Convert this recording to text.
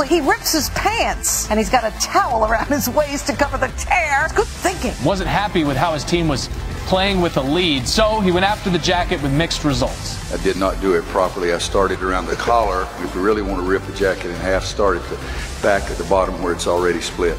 Oh, he rips his pants, and he's got a towel around his waist to cover the tear. It's good thinking. Wasn't happy with how his team was playing with a lead, so he went after the jacket with mixed results. I did not do it properly. I started around the collar. If you really want to rip the jacket in half, start at the back at the bottom where it's already split.